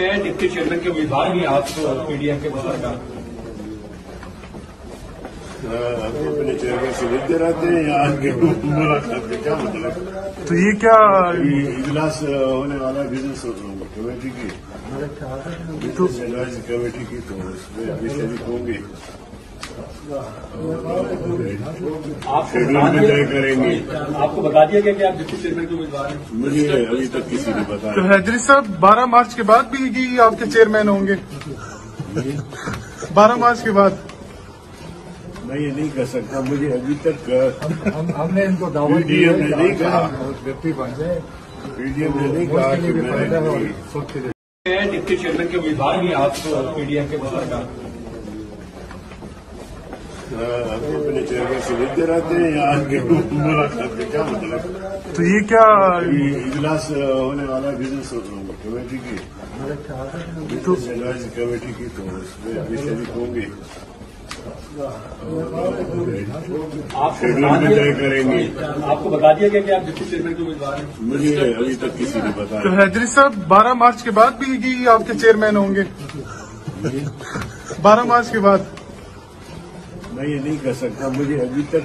मैं deputy chairman के विभाग में आप पीडीएम के बारे में अपने चेयरमैन से लेते रहते हैं यहाँ के मुलाकात का क्या मतलब? तो ये क्या इजलास होने वाला बिजनेस कमेटी की एडवाइजरी कमेटी की तो उसमें अभी शरीक होंगे शेड्यूल में तय करेंगे। आपको बता दिया गया कि आप डिप्टी चेयरमैन के उम्मीदवार हैं? मुझे अभी तक किसी ने बताया। तो हैदरी साहब 12 मार्च के बाद भी ये आपके चेयरमैन होंगे? 12 मार्च के बाद मैं ये नहीं कर सकता, मुझे अभी तक हमने इनको दावा पीडीएम ने नहीं कहा, पीडीएम ने नहीं कहा कि मैं डिप्टी चेयरमैन के उम्मीदवार हैं। आप पीडीएम के बारे में अपने चेयरमैन से लेते रहते हैं यहाँ के मुलाकात का क्या मतलब? तो ये क्या इजलास होने वाला बिजनेस कमेटी की एडवाइजरी कमेटी की तो उसमें अभी शरीक होंगे शेड्यूल में तय करेंगे। आपको बता दिया गया कि आप डिप्टी चेयरमैन के उम्मीदवार हैं? मुझे अभी तक किसी ने बताया। तो हैदरी साहब 12 मार्च के बाद भी ये आपके चेयरमैन होंगे? 12 मार्च के बाद मैं ये नहीं कर सकता, मुझे अभी तक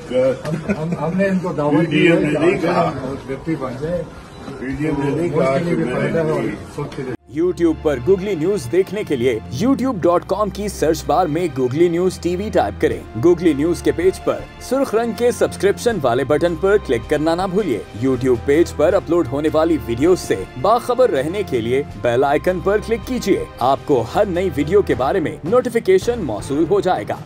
हमने इनको दावा पीडीएम ने नहीं कहा, पीडीएम ने नहीं कहा कि मैं। YouTube पर Google News देखने के लिए youtube.com की सर्च बार में Google News TV टाइप करें। Google News के पेज पर सुर्ख रंग के सब्सक्रिप्शन वाले बटन पर क्लिक करना ना भूलिए। YouTube पेज पर अपलोड होने वाली वीडियो से बाखबर रहने के लिए बेल आइकन पर क्लिक कीजिए। आपको हर नई वीडियो के बारे में नोटिफिकेशन मौसूल हो जाएगा।